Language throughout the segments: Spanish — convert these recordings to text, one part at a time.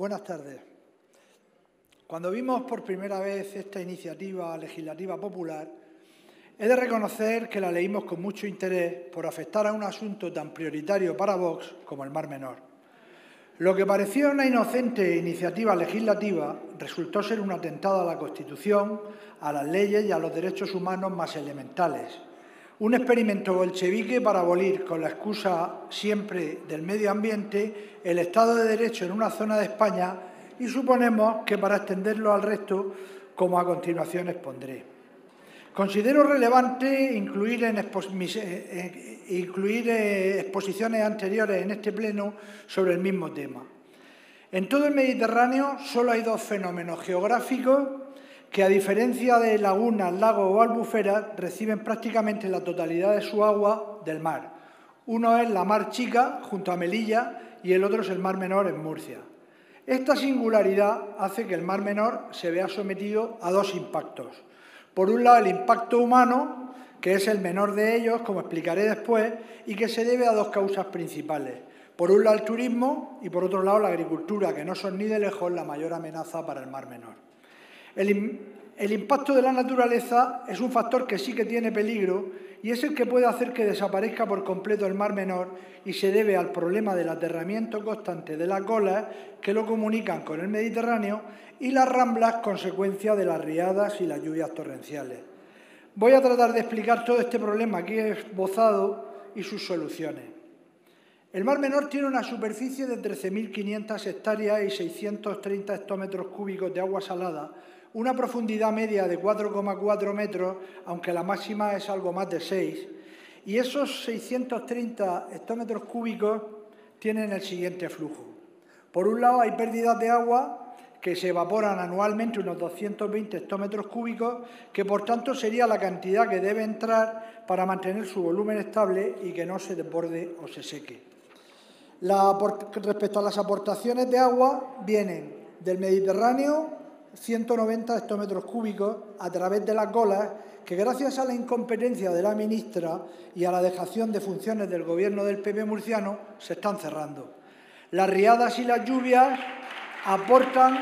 Buenas tardes. Cuando vimos por primera vez esta iniciativa legislativa popular, he de reconocer que la leímos con mucho interés por afectar a un asunto tan prioritario para Vox como el Mar Menor. Lo que parecía una inocente iniciativa legislativa resultó ser un atentado a la Constitución, a las leyes y a los derechos humanos más elementales. Un experimento bolchevique para abolir, con la excusa siempre del medio ambiente, el Estado de Derecho en una zona de España y suponemos que para extenderlo al resto, como a continuación expondré. Considero relevante incluir exposiciones anteriores en este pleno sobre el mismo tema. En todo el Mediterráneo solo hay dos fenómenos geográficos que, a diferencia de lagunas, lagos o albuferas, reciben prácticamente la totalidad de su agua del mar. Uno es la Mar Chica, junto a Melilla, y el otro es el Mar Menor, en Murcia. Esta singularidad hace que el Mar Menor se vea sometido a dos impactos. Por un lado, el impacto humano, que es el menor de ellos, como explicaré después, y que se debe a dos causas principales. Por un lado, el turismo, y por otro lado, la agricultura, que no son ni de lejos la mayor amenaza para el Mar Menor. El impacto de la naturaleza es un factor que sí que tiene peligro y es el que puede hacer que desaparezca por completo el Mar Menor y se debe al problema del aterramiento constante de las golas que lo comunican con el Mediterráneo y las ramblas, consecuencia de las riadas y las lluvias torrenciales. Voy a tratar de explicar todo este problema aquí esbozado y sus soluciones. El Mar Menor tiene una superficie de 13.500 hectáreas y 630 hectómetros cúbicos de agua salada, una profundidad media de 4,4 metros, aunque la máxima es algo más de 6, y esos 630 hectómetros cúbicos tienen el siguiente flujo. Por un lado, hay pérdidas de agua que se evaporan anualmente, unos 220 hectómetros cúbicos, que por tanto sería la cantidad que debe entrar para mantener su volumen estable y que no se desborde o se seque. Respecto a las aportaciones de agua, vienen del Mediterráneo 190 hectómetros cúbicos a través de las golas, que gracias a la incompetencia de la ministra y a la dejación de funciones del Gobierno del PP murciano, se están cerrando. Las riadas y las lluvias aportan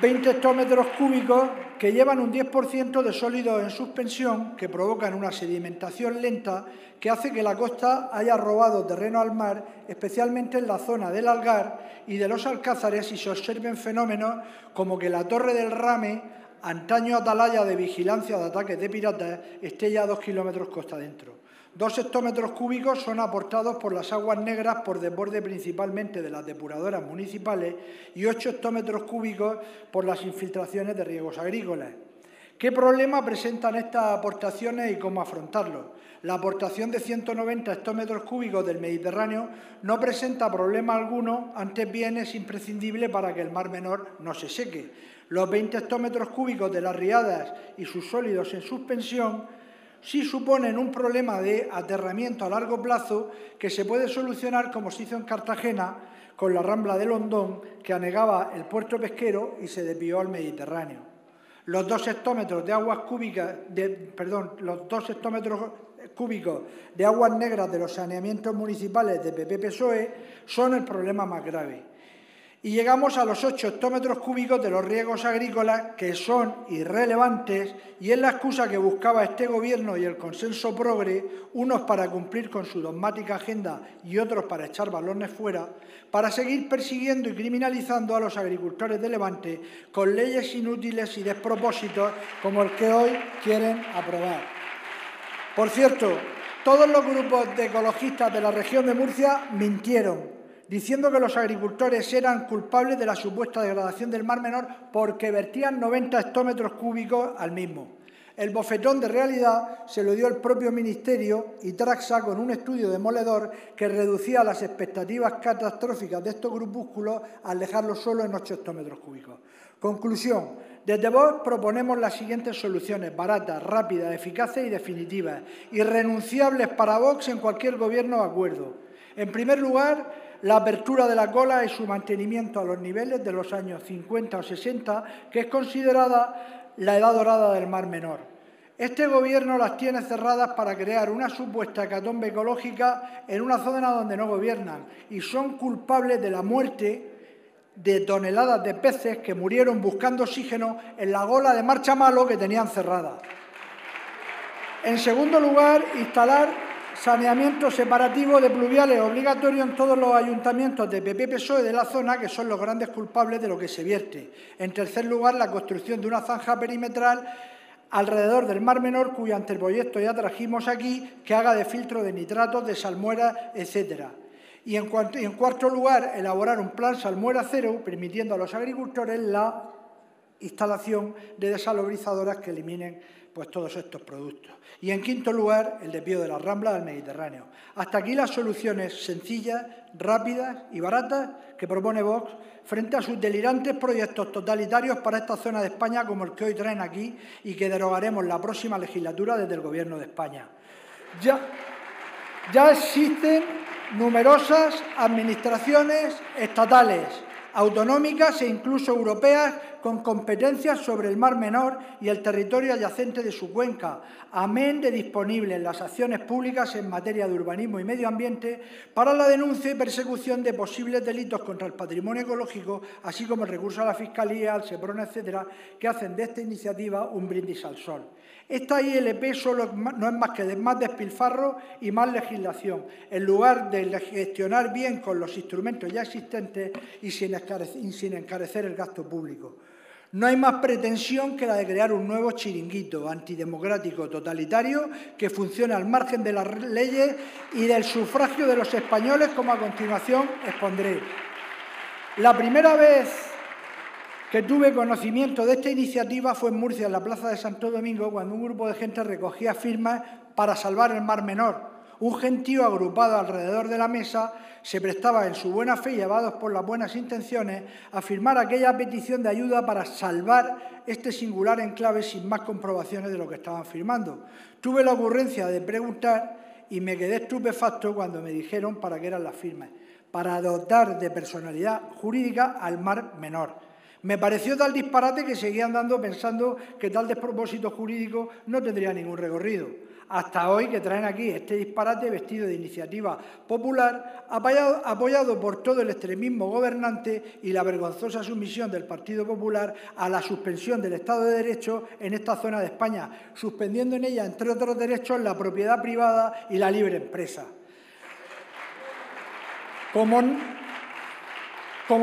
20 hectómetros cúbicos que llevan un 10% de sólidos en suspensión, que provocan una sedimentación lenta que hace que la costa haya robado terreno al mar, especialmente en la zona del Algar y de los Alcázares, y se observen fenómenos como que la Torre del Rame, antaño atalaya de vigilancia de ataques de piratas, esté ya a 2 kilómetros costa adentro. 2 hectómetros cúbicos son aportados por las aguas negras por desborde principalmente de las depuradoras municipales y 8 hectómetros cúbicos por las infiltraciones de riegos agrícolas. ¿Qué problema presentan estas aportaciones y cómo afrontarlos? La aportación de 190 hectómetros cúbicos del Mediterráneo no presenta problema alguno, antes bien es imprescindible para que el Mar Menor no se seque. Los 20 hectómetros cúbicos de las riadas y sus sólidos en suspensión sí suponen un problema de aterramiento a largo plazo que se puede solucionar como se hizo en Cartagena con la Rambla de Londón, que anegaba el puerto pesquero y se desvió al Mediterráneo. Los 2 hectómetros cúbicos de aguas negras de los saneamientos municipales de PP-PSOE son el problema más grave. Y llegamos a los 8 hectómetros cúbicos de los riegos agrícolas, que son irrelevantes y es la excusa que buscaba este Gobierno y el consenso progre, unos para cumplir con su dogmática agenda y otros para echar balones fuera, para seguir persiguiendo y criminalizando a los agricultores de Levante con leyes inútiles y despropósitos como el que hoy quieren aprobar. Por cierto, todos los grupos de ecologistas de la región de Murcia mintieron, diciendo que los agricultores eran culpables de la supuesta degradación del Mar Menor porque vertían 90 hectómetros cúbicos al mismo. El bofetón de realidad se lo dio el propio Ministerio y Traxa con un estudio demoledor que reducía las expectativas catastróficas de estos grupúsculos al dejarlos solo en 8 hectómetros cúbicos. Conclusión. Desde VOX proponemos las siguientes soluciones, baratas, rápidas, eficaces y definitivas, irrenunciables para VOX en cualquier Gobierno o acuerdo. En primer lugar, la apertura de la gola y su mantenimiento a los niveles de los años 50 o 60, que es considerada la edad dorada del Mar Menor. Este Gobierno las tiene cerradas para crear una supuesta hecatombe ecológica en una zona donde no gobiernan y son culpables de la muerte de toneladas de peces que murieron buscando oxígeno en la gola de marcha malo que tenían cerrada. En segundo lugar, instalar saneamiento separativo de pluviales obligatorio en todos los ayuntamientos de PP y PSOE de la zona, que son los grandes culpables de lo que se vierte. En tercer lugar, la construcción de una zanja perimetral alrededor del Mar Menor, cuyo anteproyecto ya trajimos aquí, que haga de filtro de nitratos, de salmuera, etcétera. Y en cuarto lugar, elaborar un plan salmuera cero, permitiendo a los agricultores la instalación de desalobrizadoras que eliminen pues todos estos productos. Y en quinto lugar, el desvío de las Ramblas al Mediterráneo. Hasta aquí las soluciones sencillas, rápidas y baratas que propone Vox frente a sus delirantes proyectos totalitarios para esta zona de España como el que hoy traen aquí y que derogaremos la próxima legislatura desde el Gobierno de España. Ya existen numerosas administraciones estatales, autonómicas e incluso europeas con competencias sobre el Mar Menor y el territorio adyacente de su cuenca, amén de disponibles las acciones públicas en materia de urbanismo y medio ambiente para la denuncia y persecución de posibles delitos contra el patrimonio ecológico, así como el recurso a la Fiscalía, al Seprona, etcétera, que hacen de esta iniciativa un brindis al sol. Esta ILP solo no es más que más despilfarro y más legislación, en lugar de gestionar bien con los instrumentos ya existentes y sin encarecer el gasto público. No hay más pretensión que la de crear un nuevo chiringuito antidemocrático totalitario que funcione al margen de las leyes y del sufragio de los españoles, como a continuación expondré. La primera vez que tuve conocimiento de esta iniciativa fue en Murcia, en la Plaza de Santo Domingo, cuando un grupo de gente recogía firmas para salvar el Mar Menor. Un gentío agrupado alrededor de la mesa se prestaba en su buena fe, llevados por las buenas intenciones, a firmar aquella petición de ayuda para salvar este singular enclave sin más comprobaciones de lo que estaban firmando. Tuve la ocurrencia de preguntar y me quedé estupefacto cuando me dijeron para qué eran las firmas: para dotar de personalidad jurídica al Mar Menor. Me pareció tal disparate que seguía andando pensando que tal despropósito jurídico no tendría ningún recorrido. Hasta hoy que traen aquí este disparate vestido de iniciativa popular, apoyado por todo el extremismo gobernante y la vergonzosa sumisión del Partido Popular a la suspensión del Estado de Derecho en esta zona de España, suspendiendo en ella, entre otros derechos, la propiedad privada y la libre empresa. Como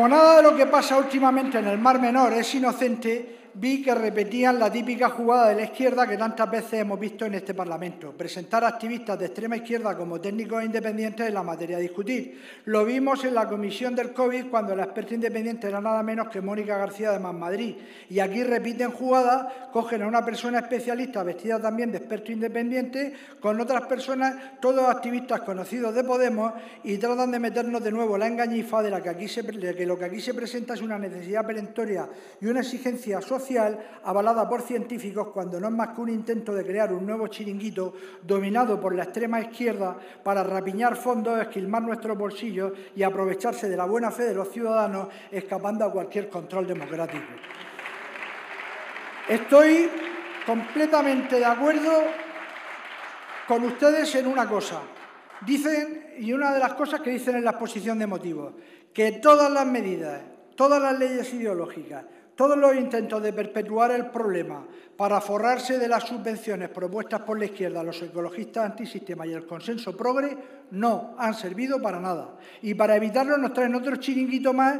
nada de lo que pasa últimamente en el Mar Menor es inocente, vi que repetían la típica jugada de la izquierda que tantas veces hemos visto en este Parlamento: presentar activistas de extrema izquierda como técnicos independientes en la materia a discutir. Lo vimos en la comisión del COVID, cuando la experta independiente era nada menos que Mónica García de Manmadrid. Y aquí repiten jugadas, cogen a una persona especialista vestida también de experto independiente, con otras personas, todos activistas conocidos de Podemos, y tratan de meternos de nuevo la engañifa de, que lo que aquí se presenta es una necesidad perentoria y una exigencia social avalada por científicos, cuando no es más que un intento de crear un nuevo chiringuito dominado por la extrema izquierda para rapiñar fondos, esquilmar nuestros bolsillos y aprovecharse de la buena fe de los ciudadanos, escapando a cualquier control democrático. Estoy completamente de acuerdo con ustedes en una cosa. Dicen, y una de las cosas que dicen en la exposición de motivos, que todas las medidas, todas las leyes ideológicas, todos los intentos de perpetuar el problema para forrarse de las subvenciones propuestas por la izquierda, los ecologistas antisistema y el consenso progre no han servido para nada. Y para evitarlo nos traen otro chiringuito más,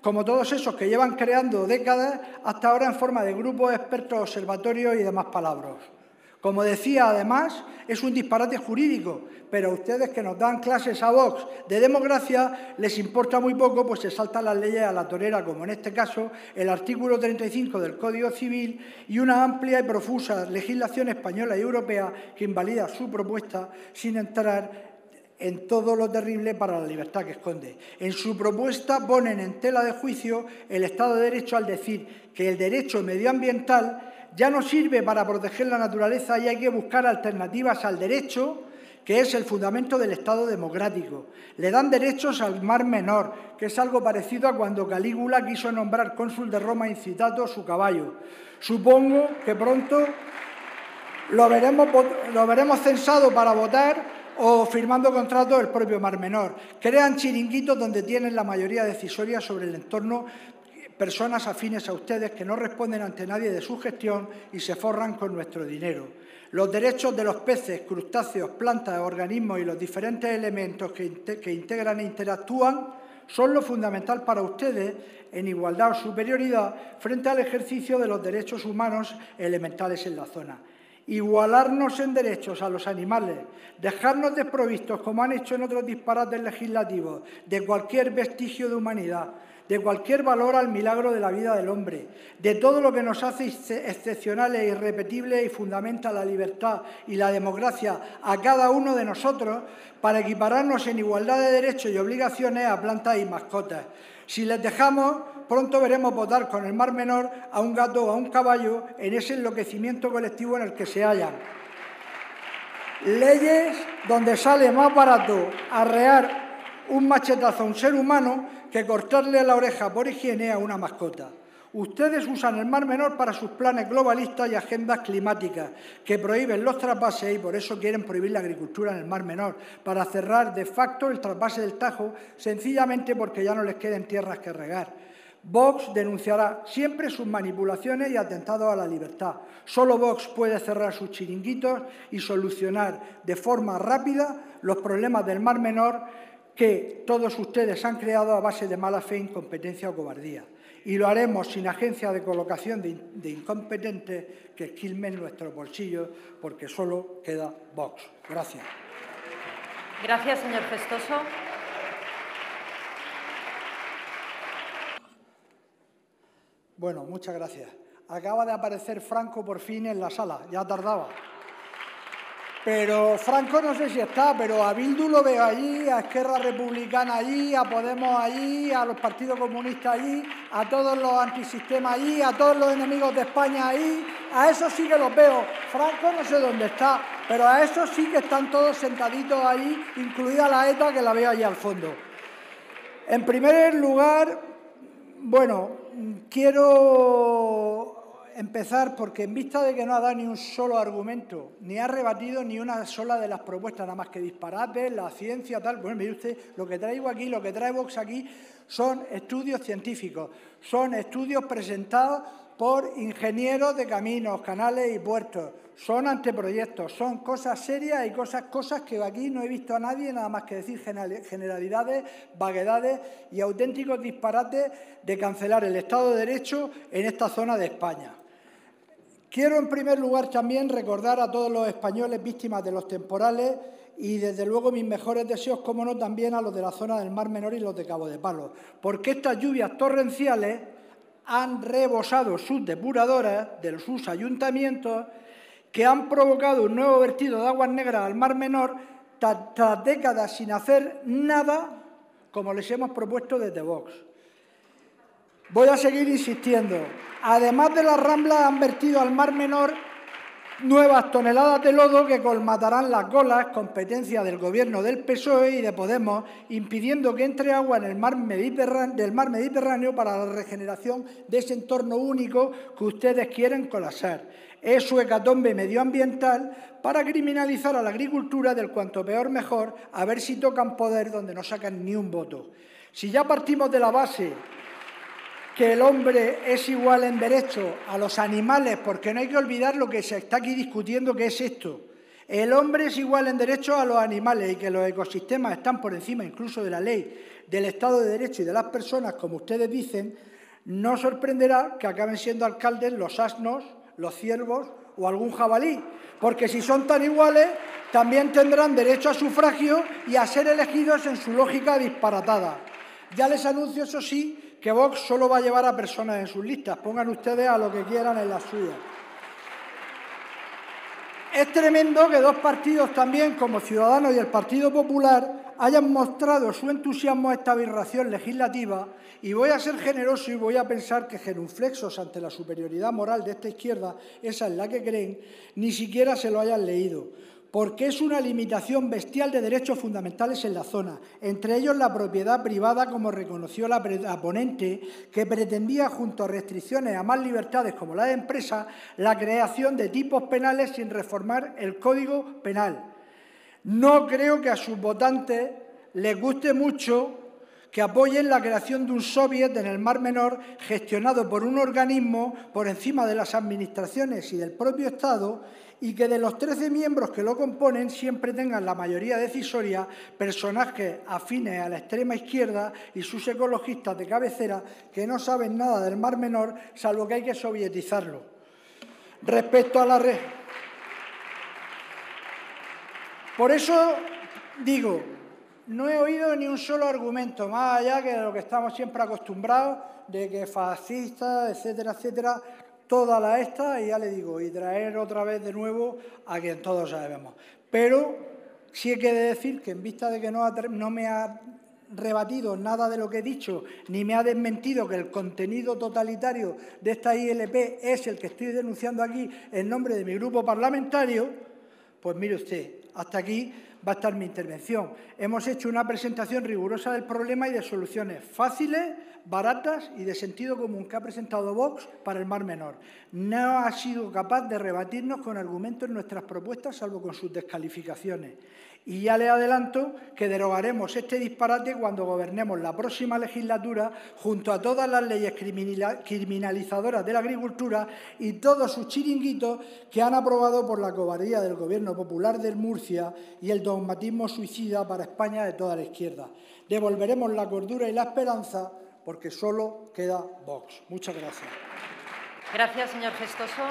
como todos esos que llevan creando décadas hasta ahora en forma de grupos expertos, observatorios y demás palabras. Como decía, además, es un disparate jurídico, pero a ustedes, que nos dan clases a Vox de democracia, les importa muy poco, pues se saltan las leyes a la torera, como en este caso el artículo 35 del Código Civil y una amplia y profusa legislación española y europea que invalida su propuesta sin entrar en todo lo terrible para la libertad que esconde. En su propuesta ponen en tela de juicio el Estado de Derecho al decir que el derecho medioambiental ya no sirve para proteger la naturaleza y hay que buscar alternativas al derecho, que es el fundamento del Estado democrático. Le dan derechos al Mar Menor, que es algo parecido a cuando Calígula quiso nombrar cónsul de Roma incitato a su caballo. Supongo que pronto Lo veremos censado para votar o firmando contratos del propio Mar Menor. Crean chiringuitos donde tienen la mayoría decisoria sobre el entorno personas afines a ustedes que no responden ante nadie de su gestión y se forran con nuestro dinero. Los derechos de los peces, crustáceos, plantas, organismos y los diferentes elementos que integran e interactúan son lo fundamental para ustedes en igualdad o superioridad frente al ejercicio de los derechos humanos elementales en la zona. Igualarnos en derechos a los animales, dejarnos desprovistos, como han hecho en otros disparates legislativos, de cualquier vestigio de humanidad, de cualquier valor al milagro de la vida del hombre, de todo lo que nos hace excepcionales e irrepetibles y fundamenta la libertad y la democracia a cada uno de nosotros para equipararnos en igualdad de derechos y obligaciones a plantas y mascotas. Si les dejamos, pronto veremos votar con el Mar Menor a un gato o a un caballo en ese enloquecimiento colectivo en el que se hallan. Leyes donde sale más barato arrear un machetazo a un ser humano que cortarle la oreja por higiene a una mascota. Ustedes usan el Mar Menor para sus planes globalistas y agendas climáticas que prohíben los trasvases y por eso quieren prohibir la agricultura en el Mar Menor, para cerrar de facto el trasvase del Tajo sencillamente porque ya no les queden tierras que regar. Vox denunciará siempre sus manipulaciones y atentados a la libertad. Solo Vox puede cerrar sus chiringuitos y solucionar de forma rápida los problemas del Mar Menor que todos ustedes han creado a base de mala fe, incompetencia o cobardía. Y lo haremos sin agencia de colocación de incompetentes que esquilmen nuestros bolsillos, porque solo queda Vox. Gracias. Gracias, señor Festoso. Bueno, muchas gracias. Acaba de aparecer Franco por fin en la sala, ya tardaba. Pero Franco no sé si está, pero a Bildu lo veo allí, a Esquerra Republicana allí, a Podemos allí, a los partidos comunistas allí, a todos los antisistemas allí, a todos los enemigos de España allí, a esos sí que los veo. Franco no sé dónde está, pero a esos sí que están todos sentaditos allí, incluida la ETA que la veo allí al fondo. En primer lugar, bueno, quiero empezar porque en vista de que no ha dado ni un solo argumento, ni ha rebatido ni una sola de las propuestas, nada más que disparates, la ciencia, tal. Bueno, mire usted, lo que traigo aquí, lo que trae Vox aquí son estudios científicos, son estudios presentados por ingenieros de caminos, canales y puertos, son anteproyectos, son cosas serias y cosas que aquí no he visto a nadie nada más que decir generalidades, vaguedades y auténticos disparates de cancelar el Estado de Derecho en esta zona de España. Quiero, en primer lugar, también recordar a todos los españoles víctimas de los temporales y, desde luego, mis mejores deseos, como no, también a los de la zona del Mar Menor y los de Cabo de Palos, porque estas lluvias torrenciales han rebosado sus depuradoras de sus ayuntamientos, que han provocado un nuevo vertido de aguas negras al Mar Menor tras décadas sin hacer nada, como les hemos propuesto desde Vox. Voy a seguir insistiendo. Además de las ramblas, han vertido al Mar Menor nuevas toneladas de lodo que colmatarán las golas, competencia del Gobierno del PSOE y de Podemos, impidiendo que entre agua en el mar Mediterráneo para la regeneración de ese entorno único que ustedes quieren colapsar. Es su hecatombe medioambiental para criminalizar a la agricultura del cuanto peor mejor, a ver si tocan poder donde no sacan ni un voto. Si ya partimos de la base que el hombre es igual en derecho a los animales, porque no hay que olvidar lo que se está aquí discutiendo, que es esto. El hombre es igual en derecho a los animales y que los ecosistemas están por encima incluso de la ley, del Estado de Derecho y de las personas, como ustedes dicen, no sorprenderá que acaben siendo alcaldes los asnos, los ciervos o algún jabalí, porque si son tan iguales, también tendrán derecho a sufragio y a ser elegidos en su lógica disparatada. Ya les anuncio, eso sí, que Vox solo va a llevar a personas en sus listas. Pongan ustedes a lo que quieran en las suyas. Es tremendo que dos partidos también, como Ciudadanos y el Partido Popular, hayan mostrado su entusiasmo a esta aberración legislativa, y voy a ser generoso y voy a pensar que genuflexos ante la superioridad moral de esta izquierda, esa en la que creen, ni siquiera se lo hayan leído. porque es una limitación bestial de derechos fundamentales en la zona, entre ellos la propiedad privada, como reconoció la ponente, que pretendía, junto a restricciones a más libertades como la de empresa, la creación de tipos penales sin reformar el Código Penal. No creo que a sus votantes les guste mucho que apoyen la creación de un soviet en el Mar Menor gestionado por un organismo por encima de las administraciones y del propio Estado, y que de los 13 miembros que lo componen siempre tengan la mayoría decisoria personajes afines a la extrema izquierda y sus ecologistas de cabecera que no saben nada del Mar Menor, salvo que hay que sovietizarlo. Respecto a la red. Por eso digo, no he oído ni un solo argumento, más allá que de lo que estamos siempre acostumbrados, de que fascistas, etcétera, etcétera, toda la esta, y ya le digo, y traer otra vez de nuevo a quien todos sabemos. Pero sí he de decir que, en vista de que no me ha rebatido nada de lo que he dicho, ni me ha desmentido que el contenido totalitario de esta ILP es el que estoy denunciando aquí en nombre de mi grupo parlamentario, pues mire usted, hasta aquí va a estar mi intervención. Hemos hecho una presentación rigurosa del problema y de soluciones fáciles, baratas y de sentido común que ha presentado Vox para el Mar Menor. No ha sido capaz de rebatirnos con argumentos nuestras propuestas, salvo con sus descalificaciones. Y ya le adelanto que derogaremos este disparate cuando gobernemos la próxima legislatura, junto a todas las leyes criminalizadoras de la agricultura y todos sus chiringuitos que han aprobado por la cobardía del Gobierno Popular de Murcia y el dogmatismo suicida para España de toda la izquierda. Devolveremos la cordura y la esperanza, porque solo queda Vox. Muchas gracias. Gracias, señor Gestoso.